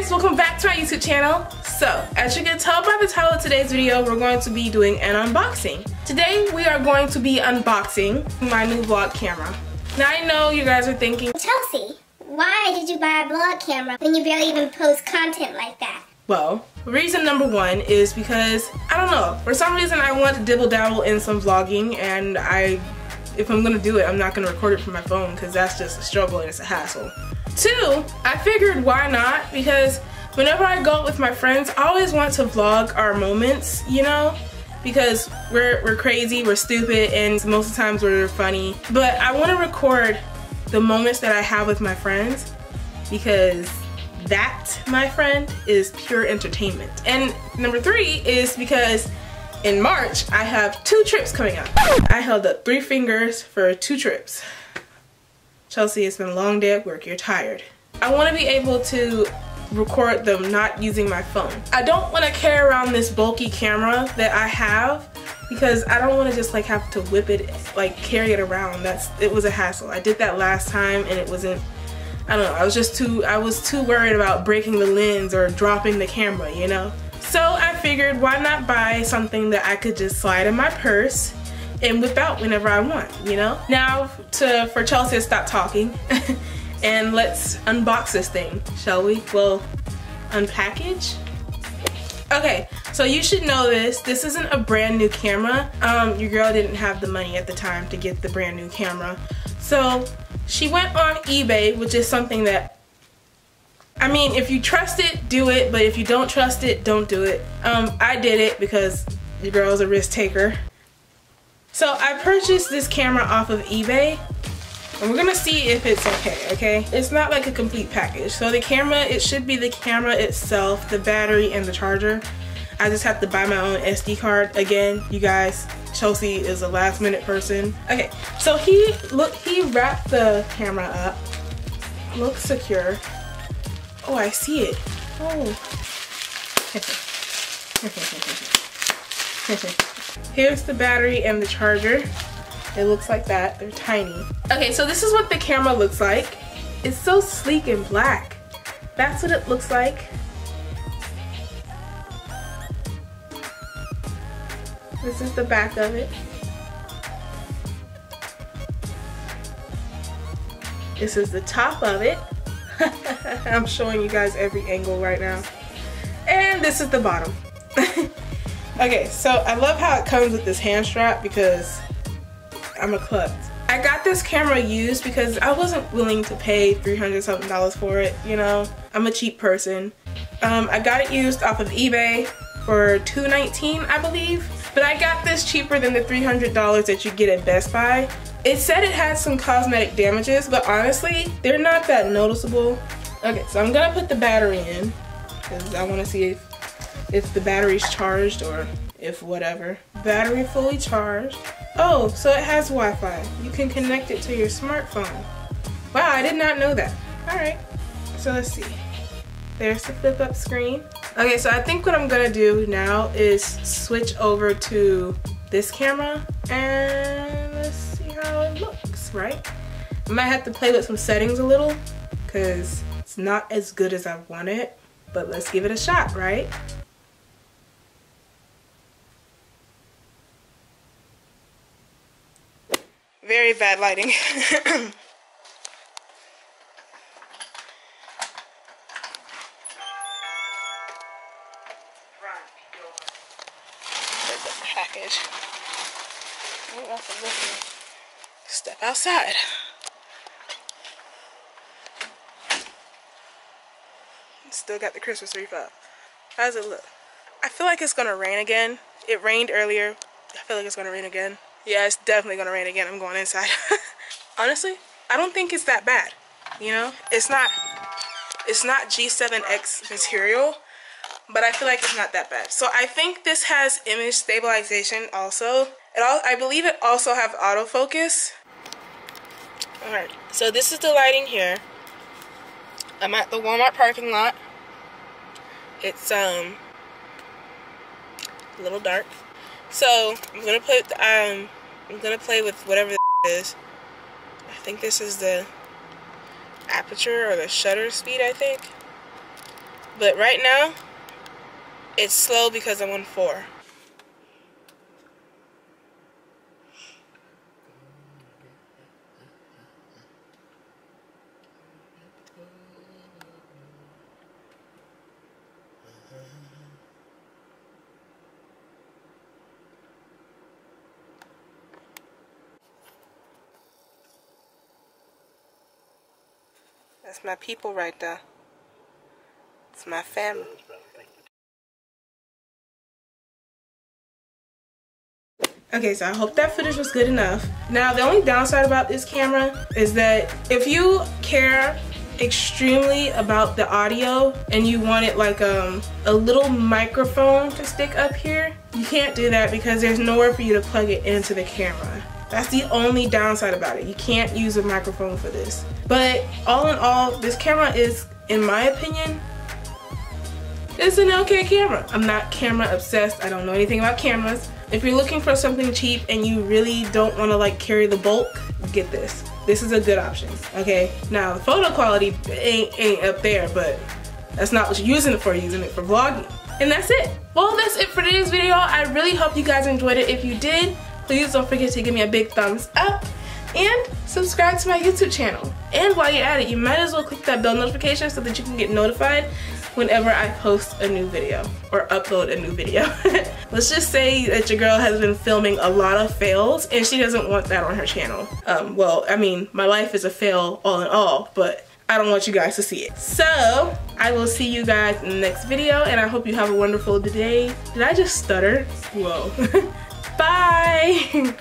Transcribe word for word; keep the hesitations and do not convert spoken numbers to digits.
guys, welcome back to our YouTube channel. So, as you can tell by the title of today's video, we're going to be doing an unboxing. Today, we are going to be unboxing my new vlog camera. Now, I know you guys are thinking, Chelsea, why did you buy a vlog camera when you barely even post content like that? Well, reason number one is because, I don't know, for some reason I want to dibble-dabble in some vlogging, and I, if I'm going to do it, I'm not going to record it from my phone because that's just a struggle and it's a hassle. Two, I figured why not, because whenever I go out with my friends, I always want to vlog our moments, you know, because we're, we're crazy, we're stupid, and most of the times we're funny. But I want to record the moments that I have with my friends, because that, my friend, is pure entertainment. And number three is because in March, I have two trips coming up. I held up three fingers for two trips. Chelsea, it's been a long day at work, you're tired. I want to be able to record them not using my phone. I don't want to carry around this bulky camera that I have because I don't want to just like have to whip it, like carry it around. That's, it was a hassle. I did that last time and it wasn't, I don't know, I was just too, I was too worried about breaking the lens or dropping the camera, you know? So I figured why not buy something that I could just slide in my purse and whip out whenever I want, you know? Now to for Chelsea to stop talking and let's unbox this thing, shall we? Well, unpackage? Okay, so you should know this. This isn't a brand new camera. Um, your girl didn't have the money at the time to get the brand new camera. So she went on eBay, which is something that, I mean, if you trust it, do it, but if you don't trust it, don't do it. Um, I did it because your girl's a risk taker. So I purchased this camera off of eBay, and we're gonna see if it's okay, okay? It's not like a complete package. So the camera, it should be the camera itself, the battery, and the charger. I just have to buy my own S D card. Again, you guys, Chelsea is a last minute person. Okay, so he, look, he wrapped the camera up. Looks secure. Oh, I see it. Oh. Here's the battery and the charger. It looks like that. They're tiny. Okay, so this is what the camera looks like. It's so sleek and black. That's what it looks like. This is the back of it. This is the top of it. I'm showing you guys every angle right now. And this is the bottom. Okay, so I love how it comes with this hand strap because I'm a klutz. I got this camera used because I wasn't willing to pay three hundred something dollars for it, you know? I'm a cheap person. Um, I got it used off of eBay for two nineteen, I believe. But I got this cheaper than the three hundred dollars that you get at Best Buy. It said it had some cosmetic damages, but honestly, they're not that noticeable. Okay, so I'm gonna put the battery in because I wanna see if if the battery's charged or if whatever. Battery fully charged. Oh, so it has Wi-Fi. You can connect it to your smartphone. Wow, I did not know that. All right, so let's see. There's the flip up screen. Okay, so I think what I'm gonna do now is switch over to this camera and let's see how it looks, right? I might have to play with some settings a little because it's not as good as I want it, but let's give it a shot, right? Very bad lighting. There's a package. Step outside. Still got the Christmas wreath up. How does it look? I feel like it's gonna rain again. It rained earlier. I feel like it's gonna rain again. Yeah, it's definitely gonna rain again. I'm going inside. Honestly, I don't think it's that bad. You know, it's not, it's not G seven X material, but I feel like it's not that bad. So I think this has image stabilization also. It all, I believe it also have autofocus. All right, so this is the lighting here. I'm at the Walmart parking lot. It's um a little dark. So I'm gonna play with the, um I'm gonna play with whatever this is. I think this is the aperture or the shutter speed, I think. But right now, it's slow because I'm on four. That's my people right there. It's my family. Okay, so I hope that footage was good enough. Now, the only downside about this camera is that if you care extremely about the audio and you wanted like um, a little microphone to stick up here, you can't do that because there's nowhere for you to plug it into the camera. That's the only downside about it. You can't use a microphone for this. But all in all, this camera is, in my opinion, it's an okay camera. I'm not camera obsessed. I don't know anything about cameras. If you're looking for something cheap and you really don't want to like carry the bulk, get this. This is a good option, okay? Now, the photo quality ain't, ain't up there, but that's not what you're using it for. You're using it for vlogging. And that's it. Well, that's it for today's video. I really hope you guys enjoyed it. If you did, please don't forget to give me a big thumbs up and subscribe to my YouTube channel. And while you're at it, you might as well click that bell notification so that you can get notified whenever I post a new video or upload a new video. Let's just say that your girl has been filming a lot of fails and she doesn't want that on her channel. Um, well, I mean, my life is a fail all in all, but I don't want you guys to see it. So I will see you guys in the next video, and I hope you have a wonderful day. Did I just stutter? Whoa. Bye!